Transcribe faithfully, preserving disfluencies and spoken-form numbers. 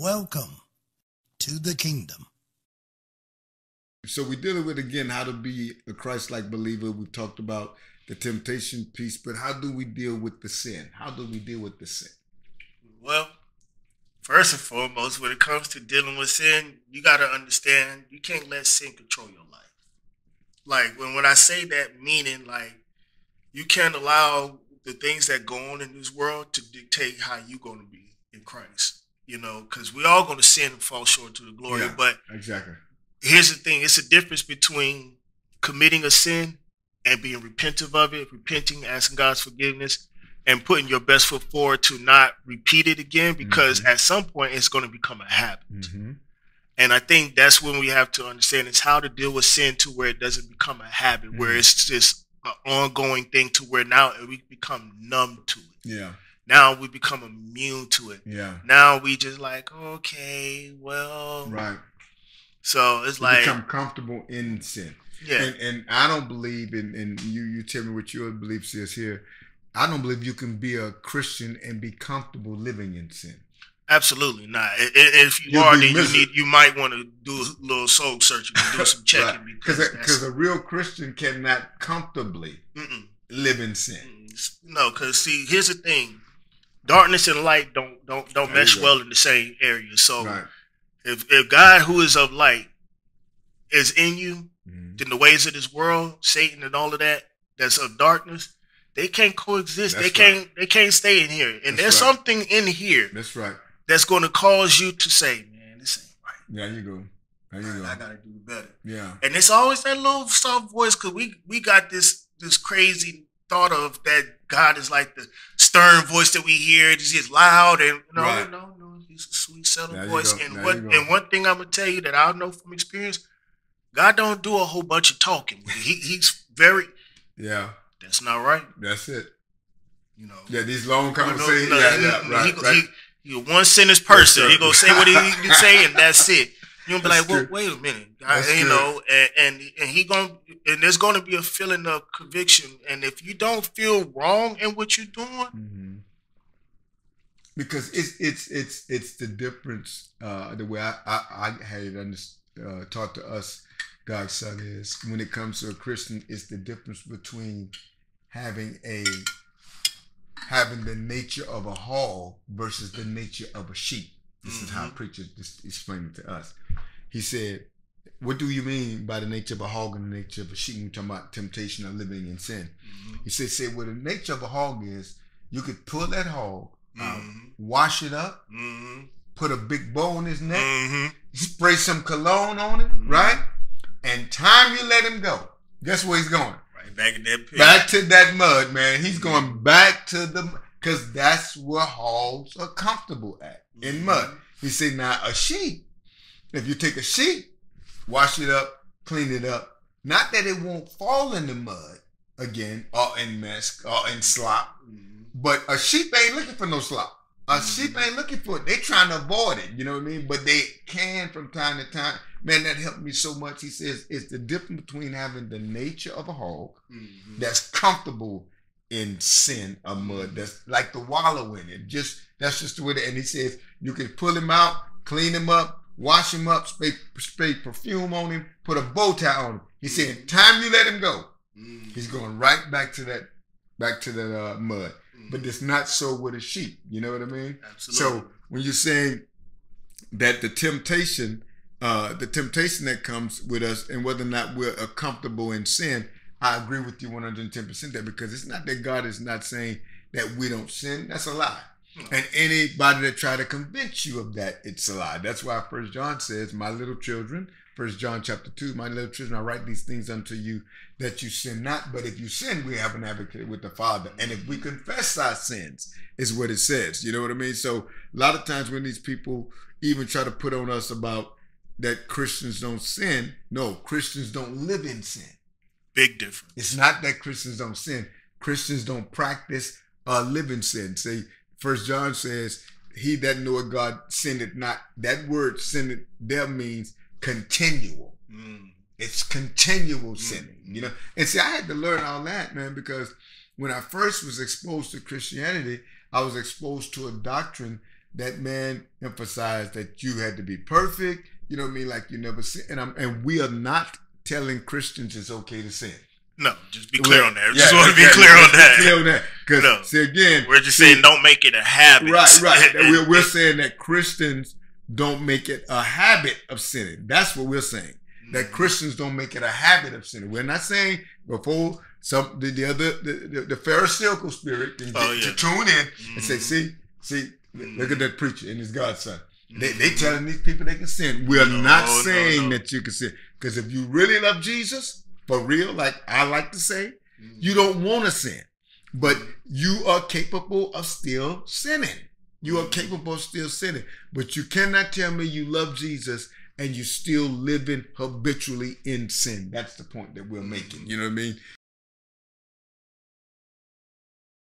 Welcome to the kingdom. So we're dealing with, again, how to be a Christ-like believer. We've talked about the temptation piece, but how do we deal with the sin? How do we deal with the sin? Well, first and foremost, when it comes to dealing with sin, you got to understand you can't let sin control your life. Like, when, when I say that, meaning, like, you can't allow the things that go on in this world to dictate how you're going to be in Christ, you know, because we're all going to sin and fall short to the glory. Yeah, but exactly. Here's the thing. It's a difference between committing a sin and being repentant of it, repenting, asking God's forgiveness, and putting your best foot forward to not repeat it again, because mm-hmm. at some point it's going to become a habit. Mm-hmm. And I think that's when we have to understand is how to deal with sin to where it doesn't become a habit, mm-hmm. where it's just an ongoing thing to where now we become numb to it. Yeah. Now we become immune to it. Yeah. Now we just like, okay, well. Right. So it's you like. Become comfortable in sin. Yeah. And, and I don't believe in, and you, you tell me what your beliefs is here. I don't believe you can be a Christian and be comfortable living in sin. Absolutely not. If you You'll are, then you need, you might want to do a little soul searching and do some checking. Because right. Because a, a real Christian cannot comfortably mm-mm. live in sin. No, because see, here's the thing: darkness and light don't don't don't there mesh well in the same area. So right. if if God, who is of light, is in you, mm-hmm. then the ways of this world, Satan, and all of that that's of darkness, they can't coexist. That's they can't. Right. They can't stay in here. And that's there's right. something in here. That's right. That's going to cause you to say, man, this ain't right. There you go. There you go. I got to do better. Yeah. And it's always that little soft voice, because we, we got this this crazy thought of that God is like the stern voice that we hear. It's just loud. And no, right. no, no. He's a sweet, subtle there voice. And, what, and one thing I'm going to tell you that I know from experience, God don't do a whole bunch of talking. He, he's very. Yeah. That's not right. That's it. You know. Yeah, these long conversations. No, no, yeah, yeah, right, he, right. He, You're a one-sentence person. He gonna say what he need to say, and that's it. You'll be that's like, well, wait a minute, I, you good. know, and, and and he gonna and there's gonna be a feeling of conviction, and if you don't feel wrong in what you're doing, mm-hmm. because it's it's it's it's the difference. Uh, the way I I, I had uh, taught to us, God's son is when it comes to a Christian, it's the difference between having a having the nature of a hog versus the nature of a sheep. This mm-hmm. is how preachers just explained it to us. He said, what do you mean by the nature of a hog and the nature of a sheep? We're talking about temptation or living in sin. Mm-hmm. He said, say, well, the nature of a hog is you could pull that hog mm-hmm. out, wash it up, mm-hmm. put a big bow on his neck, mm-hmm. spray some cologne on it, mm-hmm. right? And time you let him go, guess where he's going? Back in that pit. Back to that mud, man. He's mm-hmm. going back to the, because that's where hogs are comfortable at, mm-hmm. in mud. He said, now a sheep, if you take a sheep, wash it up, clean it up, not that it won't fall in the mud again, or in mess, or in slop, mm-hmm. but a sheep ain't looking for no slop. A mm-hmm. sheep ain't looking for it. They trying to avoid it, you know what I mean? But they can from time to time. Man, that helped me so much. He says it's the difference between having the nature of a hog mm-hmm. that's comfortable in sin or mud, that's like the wallow in it. Just that's just the way. That, and he says you can pull him out, clean him up, wash him up, spray, spray perfume on him, put a bow tie on him. He mm-hmm. said, time you let him go, mm-hmm. he's going right back to that, back to that uh, mud. But it's not so with a sheep. You know what I mean? Absolutely. So when you're saying that the temptation, uh, the temptation that comes with us and whether or not we're comfortable in sin, I agree with you one hundred ten percent there, because it's not that God is not saying that we don't sin. That's a lie. No. And anybody that try to convince you of that, it's a lie. That's why First John says, my little children, First John chapter two, my little children, I write these things unto you that you sin not. But if you sin, we have an advocate with the Father. And if we confess our sins, is what it says. You know what I mean? So a lot of times when these people even try to put on us about that Christians don't sin, no, Christians don't live in sin. Big difference. It's not that Christians don't sin. Christians don't practice or live in sin. See, First John says, he that knoweth God sinneth not. That word sinneth there means continual. Mm. It's continual sinning, mm. you know. And see, I had to learn all that, man, because when I first was exposed to Christianity, I was exposed to a doctrine that man emphasized that you had to be perfect. You know what I mean? Like you never sin. And I'm, and we are not telling Christians it's okay to sin. No, just be clear we're, on that. Yeah, just want to be clear on that. Clear on that. Because no, see again, we're just see, saying don't make it a habit. Right, right. we're, we're saying that Christians don't make it a habit of sinning. That's what we're saying. That Christians don't make it a habit of sinning. We're not saying before some the, the other the, the, the Pharisaical spirit can oh, yeah. to tune in mm-hmm. and say, see, see, mm-hmm. look at that preacher and his godson. Mm-hmm. They they telling these people they can sin. We're no, not saying no, no. that you can sin. Because if you really love Jesus, for real, like I like to say, mm-hmm. you don't want to sin. But you are capable of still sinning. You are capable of still sinning. But you cannot tell me you love Jesus and you're still living habitually in sin. That's the point that we're making. You know what I mean?